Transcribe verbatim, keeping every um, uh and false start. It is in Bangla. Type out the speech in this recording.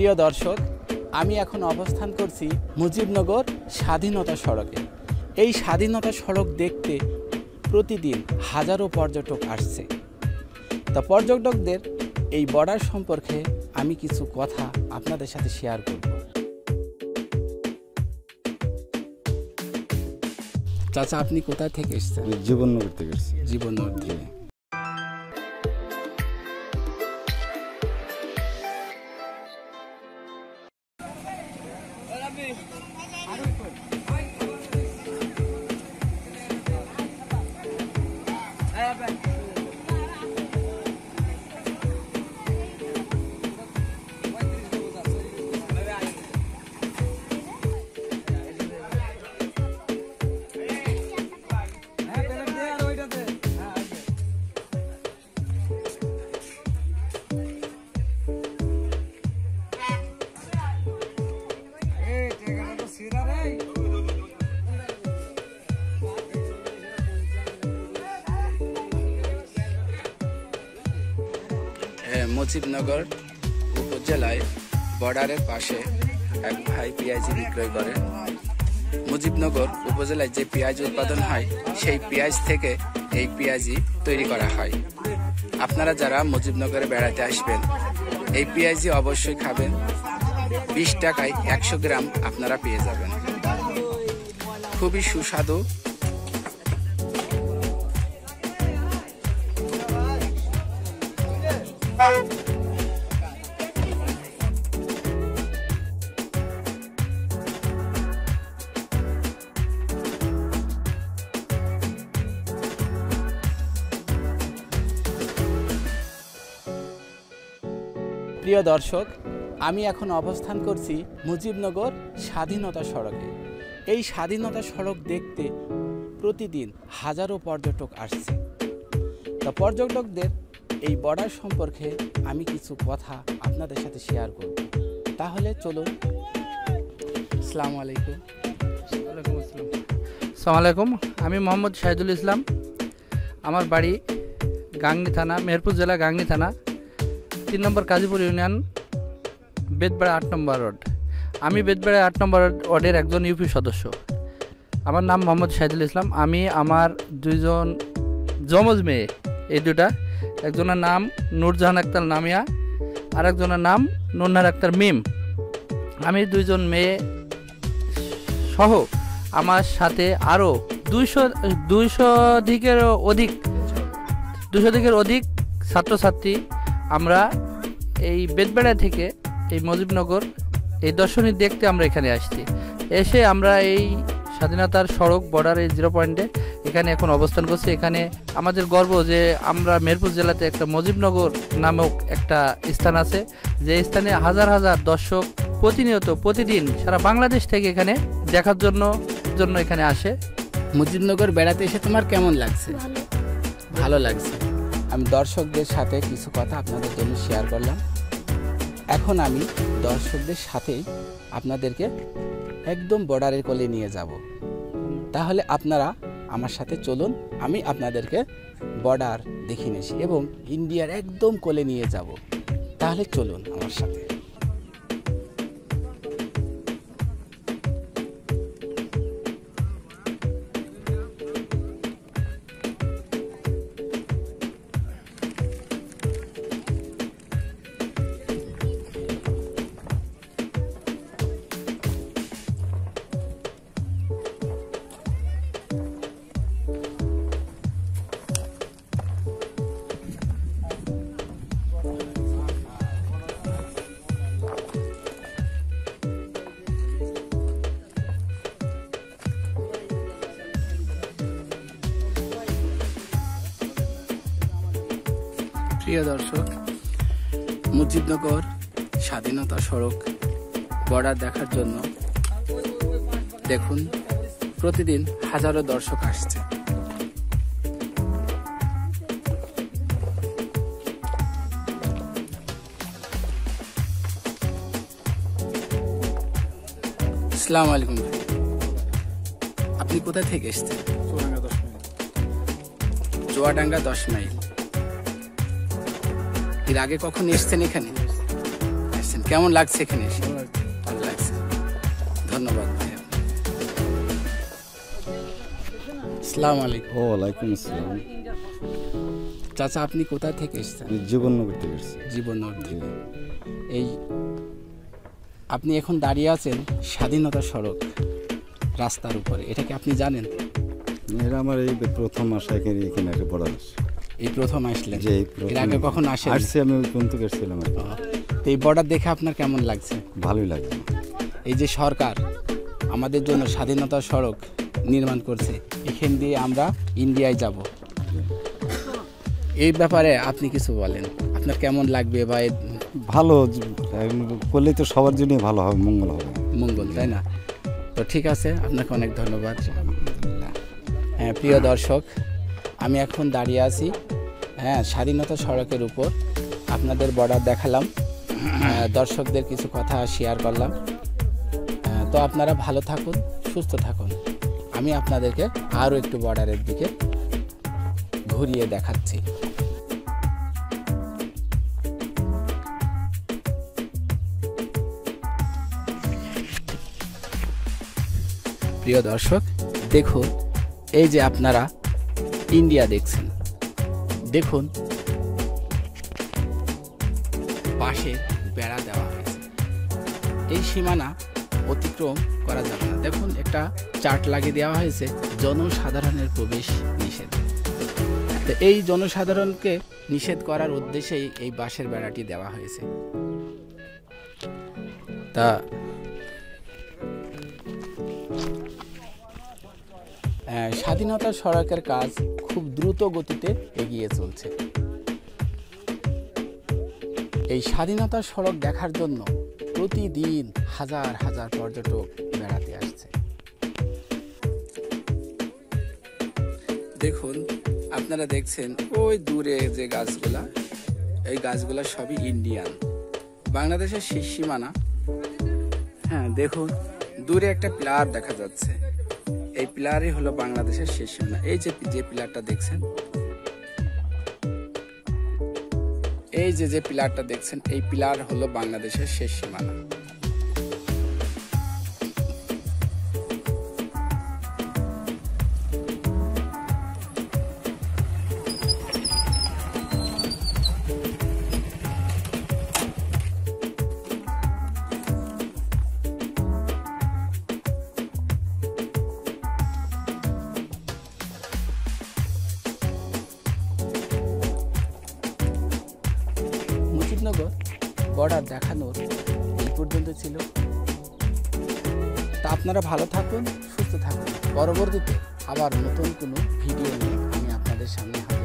প্রিয় দর্শক আমি এখন অবস্থান করছি মুজিবনগর স্বাধীনতা সড়কে। এই স্বাধীনতা সড়ক দেখতে প্রতিদিন হাজারো পর্যটক আসছে। তা পর্যটকদের এই বর্ডার সম্পর্কে আমি কিছু কথা আপনাদের সাথে শেয়ার করব। চাচা আপনি কোথা থেকে এসেছেন? জীবননগর থেকে এসেছি। জীবননগর থেকে। মুজিবনগর উপজেলায় বর্ডারের পাশে এক ভাই পেঁয়াজি বিক্রয় করে। মুজিবনগর উপজেলায় যে পেঁয়াজ উৎপাদন হয় সেই পেঁয়াজ থেকে এই পেঁয়াজি তৈরি করা হয়। আপনারা যারা মুজিবনগরে বেড়াতে আসবেন এই পেঁয়াজি অবশ্যই খাবেন। বিশ টাকায় একশো গ্রাম আপনারা পেয়ে যাবেন। খুবই সুস্বাদু। প্রিয় দর্শক আমি এখন অবস্থান করছি মুজিবনগর স্বাধীনতা সড়কে। এই স্বাধীনতা সড়ক দেখতে প্রতিদিন হাজারো পর্যটক আসছে। তা পর্যটকদের এই বর্ডার সম্পর্কে আমি কিছু কথা আপনাদের সাথে শেয়ার করব। তাহলে চলুন। আসসালামু আলাইকুম। ওয়ালাইকুম আসসালাম। আসসালামু আলাইকুম। আমি মোহাম্মদ শাহিদুল ইসলাম। আমার বাড়ি গাংনি থানা, মেহেরপুর জেলা, গাংনি থানা, তিন নম্বর কাজীপুর ইউনিয়ন, বেদবেড়া আট নম্বর ওয়ার্ড। আমি বেদবেড়া আট নম্বর ওয়ার্ডের একজন ইউপি সদস্য। আমার নাম মোহাম্মদ শাহিদুল ইসলাম। আমি আমার দুইজন যমজ মেয়ে, এই দুটা, একজনের নাম নূরজাহান আক্তার নামিয়া আর একজনের নাম নুন্না আক্তার মিম। আমি দুইজন মেয়ে সহ আমার সাথে আরও দুইশো দুইশোধিকেরও অধিক দুশোধিকের অধিক ছাত্রছাত্রী আমরা এই বেদবেড়া থেকে এই মুজিবনগর এই দর্শনী দেখতে আমরা এখানে আসছি। এসে আমরা এই স্বাধীনতার সড়ক বর্ডারে জিরো পয়েন্টে এখানে এখন অবস্থান করছি। এখানে আমাদের গর্ব যে আমরা মেহেরপুর জেলাতে একটা মুজিবনগর নামক একটা স্থান আছে, যে স্থানে হাজার হাজার দর্শক প্রতিনিয়ত প্রতিদিন সারা বাংলাদেশ থেকে এখানে দেখার জন্য জন্য এখানে আসে। মুজিবনগর বেড়াতে এসে তোমার কেমন লাগছে? ভালো লাগছে। আমি দর্শকদের সাথে কিছু কথা আপনাদের জন্য শেয়ার করলাম। এখন আমি দর্শকদের সাথে আপনাদেরকে একদম বর্ডারের কোলে নিয়ে যাব। তাহলে আপনারা আমার সাথে চলুন, আমি আপনাদেরকে বর্ডার দেখিয়ে নিয়েছি এবং ইন্ডিয়ার একদম কোলে নিয়ে যাব। তাহলে চলুন আমার সাথে। প্রিয় দর্শক, মুজিবনগর স্বাধীনতা সড়ক বর্ডার দেখার জন্য দেখুন প্রতিদিন হাজারো দর্শক আসছে। আসসালামু আলাইকুম। আপনি কোথা থেকে এসেছেন? চুয়াডাঙ্গা দশ মাইল। এর আগে কখন এসেছেন? এখানে এসেছেন। কেমন লাগছে এখানে? ভালো লাগছে, ধন্যবাদ। আসসালামু আলাইকুম। ওয়ালাইকুম আসসালাম। চাচা আপনি কোথা থেকে এসেছেন? জীবননগর থেকে এসেছি। জীবননগর থেকে। এই আপনি এখন দাঁড়িয়ে আছেন স্বাধীনতা সড়ক রাস্তার উপরে, এটা কি আপনি জানেন? এর আমার এই প্রথম আসা এখানে, এখানে একটা বড় আসে। এই প্রথম আসলেন? যে এর আগে কখন আসেন? আসছি, আমি কোন থেকে এসেছিলাম। তো এই বর্ডার দেখে আপনার কেমন লাগছে? ভালোই লাগছে। এই যে সরকার আমাদের জন্য স্বাধীনতা সড়ক নির্মাণ করছে, এখান দিয়ে আমরা ইন্ডিয়ায় যাব, এই ব্যাপারে আপনি কিছু বলেন, আপনার কেমন লাগবে? বা ভালো করলেই তো সবার জন্যই ভালো হবে, মঙ্গল হবে। মঙ্গল, তাই না? তো ঠিক আছে, আপনাকে অনেক ধন্যবাদ। হ্যাঁ প্রিয় দর্শক, আমি এখন দাঁড়িয়ে আছি হ্যাঁ স্বাধীনতা সড়কের উপর। আপনাদের বর্ডার দেখালাম, দর্শকদের কিছু কথা শেয়ার করলাম। তো আপনারা ভালো থাকুন, সুস্থ থাকুন। আমি আপনাদেরকে আরও একটু বর্ডারের দিকে ঘুরিয়ে দেখাচ্ছি। প্রিয় দর্শক দেখুন, এই যে আপনারা ইন্ডিয়া দেখছেন, দেখুন পাশে বেড়া দেওয়া হয়েছে, এই সীমানা অতিক্রম করা যাবে না। দেখুন একটা চার্ট লাগিয়ে দেওয়া হয়েছে, জনসাধারণের প্রবেশ নিষেধ। তো এই জনসাধারণকে নিষেধ করার উদ্দেশ্যেই এই বাঁশের বেড়াটি দেওয়া হয়েছে। তা স্বাধীনতা সড়কের কাজ খুব দ্রুত গতিতে এগিয়ে চলছে। এই স্বাধীনতা সড়ক দেখার জন্য প্রতিদিন হাজার হাজার পর্যটক বেড়াতে আসছে। দেখুন আপনারা দেখছেন ওই দূরে যে গাছগুলা, এই গাছগুলা সবই ইন্ডিয়ান, বাংলাদেশের শেষ সীমানা। হ্যাঁ দেখুন দূরে একটা পিলার দেখা যাচ্ছে, এই পিলারই হলো বাংলাদেশের শেষ সীমানা। এই যে যে পিলারটা দেখছেন, এই যে যে পিলারটা দেখছেন, এই পিলার হলো বাংলাদেশের শেষ সীমানা। নগর বর্ডার দেখানোর এই পর্যন্ত ছিল। তা আপনারা ভালো থাকুন, সুস্থ থাকুন। পরবর্তীতে আবার নতুন কোনো ভিডিও নিয়ে আমি আপনাদের সামনে